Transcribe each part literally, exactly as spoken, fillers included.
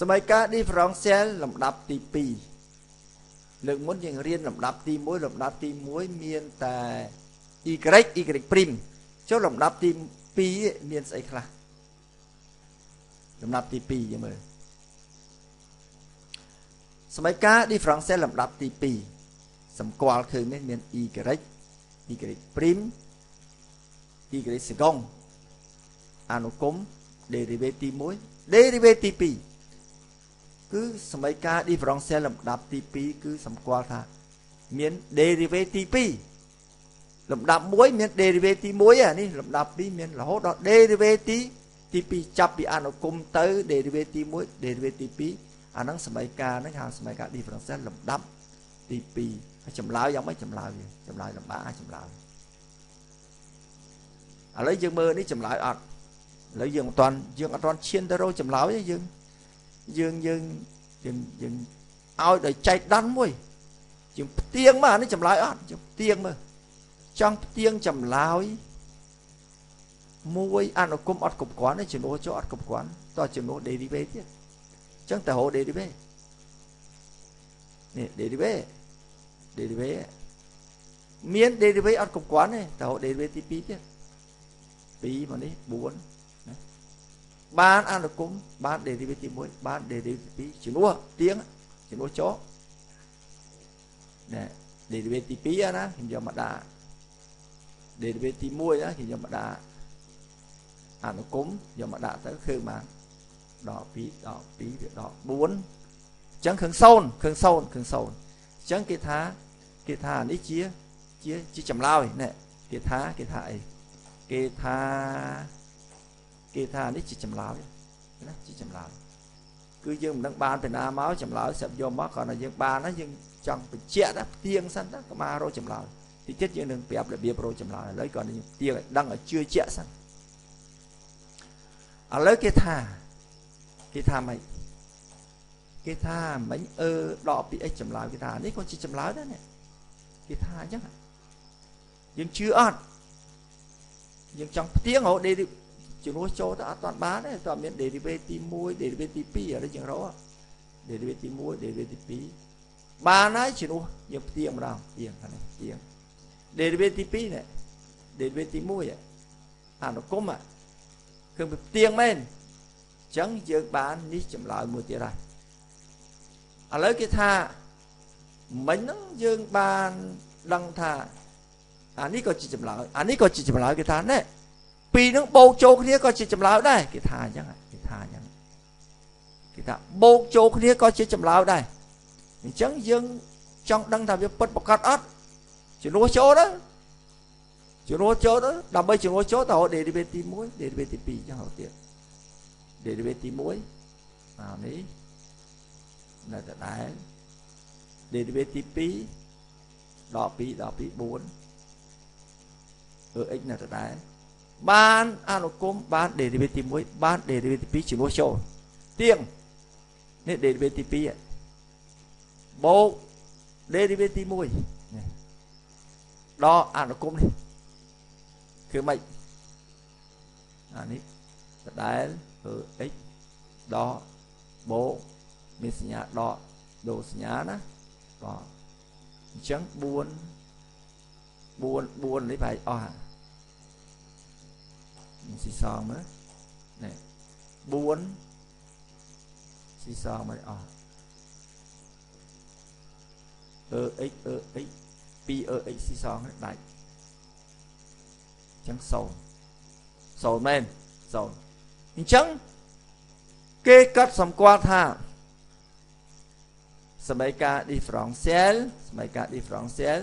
สมัยการดีฟรองเซลลำดับตีปีเรื่องมดอย่างเรียนลำดับตีมวยลำดับตีมวยเมียนแต่อีกไรอีกไรปริมเจ้าลำดับตีปีเมียนใส่คลาลำดับตีปียังไงสมัยการดีฟรองเซลลำดับตีปีสำคัญคือเมียนอีกไรอีกไรปริมอีกไรสกองอนุกรมเดริเวตีมวยเดริเวตีปีcứ สมัยการดีฟรองเซลลำดับตีปีคือสำคัญค่ะเมียนเดริเวตีปีลำดับมวยเมียนเดริเวตีมวยอ่ะนี่ลำดับปีเมียนเราดอกเดริเวตีตีปีจับปีอนุกรมเตอร์เดริเวตีมวยเดริเวตีปีอันนั้นสมัยการนั่นค่ะสมัยการดีฟรองเซลลำดับตีปีจำลาวยังไม่จำลาวอยู่จำลาวลำบ้าจำลาวอะไรยังเมื่อนี่จำลาวอ่ะแล้วยังตอนยังตอนเชียนเตอร์เราจำลาวยังdương dương dương dương ao để chạy đan mui dương tiếng mà nó chầm lái ót dương tiếng mà trong tiếng chầm lái mui ăn ở cụm ót cụm quán đấy chừng ô chỗ ót cụm quán to chừng ô để đi về chứ chẳng tại hộ để đi về nè để đi về để đi về miếng để đi về ót cụm quán này tại hộ để về tí pí chứ pí mà đấy buồn bán ăn được cúng bán để đi về tìm mối bán để đi tìm chỉ lúa tiếng chỉ lúa chó để để đi về tìm pí á đó hình như mặt đà để đi về tìm mối á hình như mặt đà ăn được cúng giờ mặt đà tới khơi mà đỏ pí đỏ pí đỏ bốn chẳng khương sâu khương sâu khương sâu chẳng cái thá cái thá này chia chia chia chầm lao này cái thá cái thá cái tháกีธานี่จิตจำลาวนะจิตจำลาวคือยังดังบานเป็นอาเมาจำลาวเสพโยมมากก่อนนะยังบานนะยังจังเป็นเจี๊ยดเตียงสั้นนะก็มาโรจำลาวที่เจ็ดยังหนึ่งเปียบเลยเบียบโรจำลาวเลยก่อนยังเตียงดังเชื่อเจี๊ยสั้นเอาเลยกีธากีธาไม่กีธาไม่เออดอกปีไอจำลาวกีธานี่ก็จิตจำลาวนั่นเนี่ยกีธายังยังเชื่ออ่อนยังจังเตียงโหดดีchừng lúa cho ta toàn bán đấy toàn miền để đi về tìm mối để đi về tìm pí ở đây chừng đó để đi về tìm mối để về tìm pí bán đấy chừng lúa nhập tiền vào tiền này tiền để đi về tìm pí này để đi về tìm mối vậy à nó cấm à không được tiền men chẳng giờ bán ní chậm lại một tiền này à lấy cái tha mấy nó giờ bán đăng tha à ní có chỉ chậm lại à ní có chỉ chậm lại cái tha đấyปีนึงโบกโจคนนี้ก็จะจำลาวได้กีทายังไงกีทายังกีทาโบกโจคนนี้ก็จะจำลาวได้จังยังจังดังทำจะเปิดประกาศอัดจุดโลโจนะจุดโลโจนะดับเบิลจุดโลโจแต่เดี๋ยวไปตีมวยเดี๋ยวไปตีปีจังเอาเตี้ยเดี๋ยวไปตีมวยเอาหนี้น่าจะได้เดี๋ยวไปตีปีดอกปีดอกปีบุญเออเอ็กน่าจะได้bán ăn được cốm bán để đi về tìm mối bán để đi về tìm pí chỉ mua châu tiếng nên để đi về tìm pí bố để đi về tìm mối đó ăn được cốm đi cứ mày anh ấy đá ở ấy đó bố mình sinh nhật đó đồ sinh nhật đó đó chẳng buồn buồn buồn lấy phải à xì xò mới này bốn xì xò mới à ơ x ơ x pi ơ x xì xò hết đại trắng sầu sầu men sầu trắng kê cắt sầm qua thaสมัยการดีฟรองเซลสมัยการดีฟรองเซล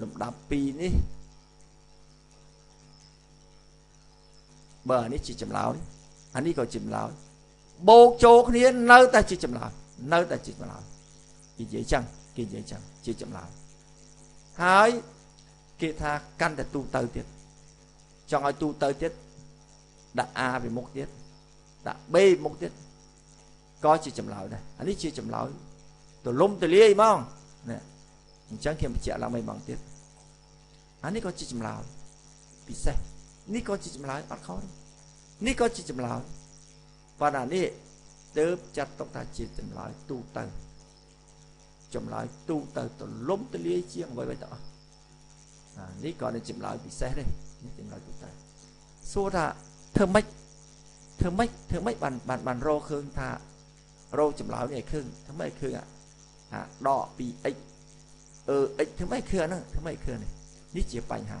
ลำดับปีนี่เบอร์นี้จิตจำลาวอันนี้ก็จิตจำลาวโบกโจกนี้เนื้อแต่จิตจำลาวเนื้อแต่จิตจำลาวกินเยอะจังกินเยอะจังจิตจำลาวหายกิธากันแต่ตูเตอร์เตี้ยจังไอตูเตอร์เตี้ยดักอาเป็นมุกเตี้ยดักเบมุกเตี้ยก็จิตจำลาวนะอันนี้จิตจำลาวตัวล้มตัวเลี้ยมั่งเนี่ยจังเขียนเจาะเราไม่บังเตี้ยอันนี้ก็จิตจำลาวพิเศษนี่ก็จิตจำลาวอัดเขานี่ก็จิตจำลาวปัญหานี้ tớp chắc tóc ta chỉ tình lái tu tầng chùm lái tu tầng tớ lốm tớ lý chiếng với với tớ ní còn là chùm lái bị xe đây chùm lái tu tầng xua thả thơ mách thơ mách thơ mách bàn bàn bàn rô khương thả rô chùm lái này khương thơ mách khương ạ đọ bị ếch ờ ếch thơ mách khương nữa thơ mách khương này ní chìa bành hả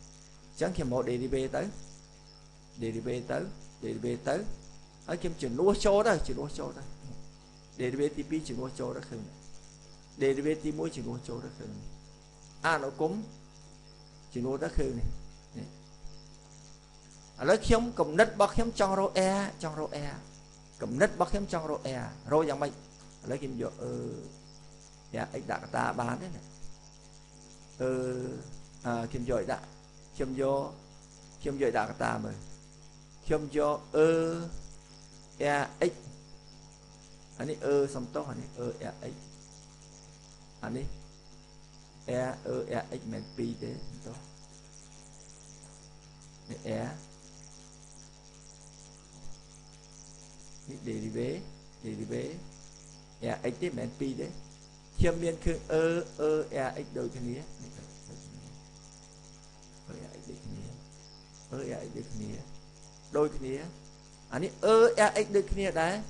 chẳng khiêm một db tới db tới db tới ở khiêm chuyển lúa chỗ đây chuyển lúa chỗ đây db tp chuyển lúa chỗ đó khừng db t mỗi chuyển lúa chỗ đó khừng a nó cúng chuyển lúa đó khừng này ở đó khiêm cầm nứt bọc khiêm trong rô e trong rô e cầm nứt bọc khiêm trong rô e rô dạng mày lấy khiêm vô ừ dạ anh đã ta bán đấy này ừ à, khiêm rồi đã khiêm vô khiêm vô đã ta mời khiêm vô ơ e x anh ấy ơ xong tốt anh ấy ơ e x anh ấy e ơ e x men p thế tốt e để đi về để đi về e x thế men p thế khiêm biên khương ơ ơ e x đôi cái nghĩa ơ e được nghĩa đôi nghĩa anh ấy ơ e được nghĩa đấy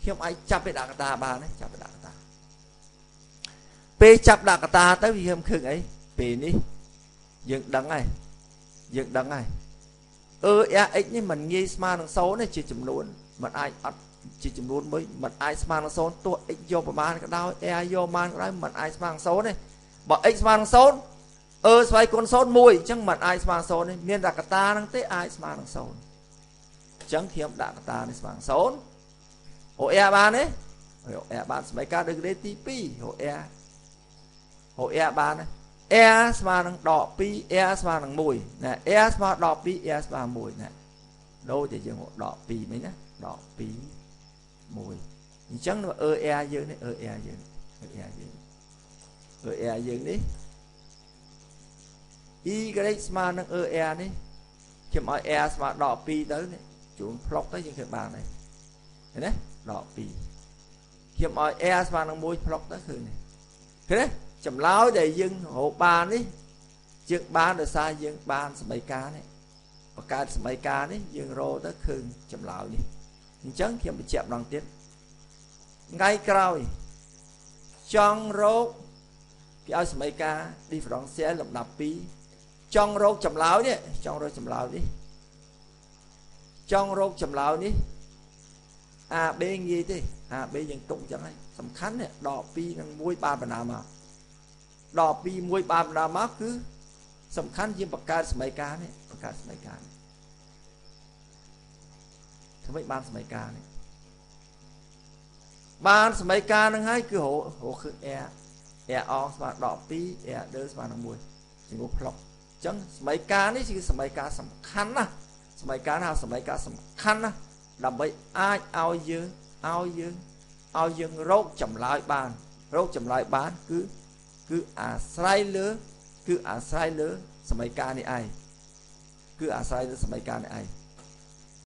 khi ông ấy chắp về đạc ta bà đấy chắp về đạc ta p chắp đạc ta tới vì hôm khương ấy p ní dựng đắng này dựng đắng này ơ e ní mình nghi smart nó xấu này chỉ chấm luôn mình ai chỉ chấm luôn mới mình ai smart nó xấu tôi x vô man cái đau e vô man cái mình ai smart nó xấu này bỏ x smart nó xấu ơ xoay con sốt mùi chẳng mặt ai mang sốt này miền đạc ta đang tới ai mang sốt chẳng khiêm đạc ta này mang sốt hồ e ban đấy hồ e ban mấy ca được đấy tivi hồ e hồ e ban đấy e mang đỏ pi e mang mùi nè e mang đỏ pi e mang mùi nè đâu thì trường hộ đỏ pi mấy nè đỏ pi mùi chẳng là ơ e dương đấy ơ e dương ơ e dương ơ e dương đấy y cái smart nó ơ e này khi mà e smart đỏ pi tới này chúng block tới trên kịch bản này thế đấy đỏ pi khi mà e smart nó môi block tới khử này thế đấy chậm láo để dừng hộ bàn đi dừng bàn rồi sai dừng bàn bảy k này và k bảy k đấy dừng rô tới khử chậm láo đi nhưng chấn khi mà chậm đoàn tiếp ngay cào trong rô cái áo bảy k đi phẳng xe lộng đạp pi trong rốt chầm láo đi trong rốt chầm láo đi trong rốt chầm láo đi a b gì thế a b dân tụng chẳng hay tầm khánh này đỏ pi đang muối ba phần nào mà đỏ pi muối ba phần nào mà cứ tầm khánh riêng bậc ca mấy cá này bậc ca mấy cá này thứ mấy ban mấy cá này ban mấy cá đang hay cứ hộ hộ cứ e e o và đỏ pi e đỡ và nó muối chỉ có plongจังสมัยการนี่คือสมัยการสำคัญนะสมัยการเอาสมัยการสำคัญนะดำไปอ้ายเอาเยอะเอาเยอะเอาเยอะโรคจำลายบ้านโรคจำลายบ้านคือคืออาศัยเลือคืออาศัยเลือสมัยการนี่ไอคืออาศัยเลือสมัยการนี่ไอ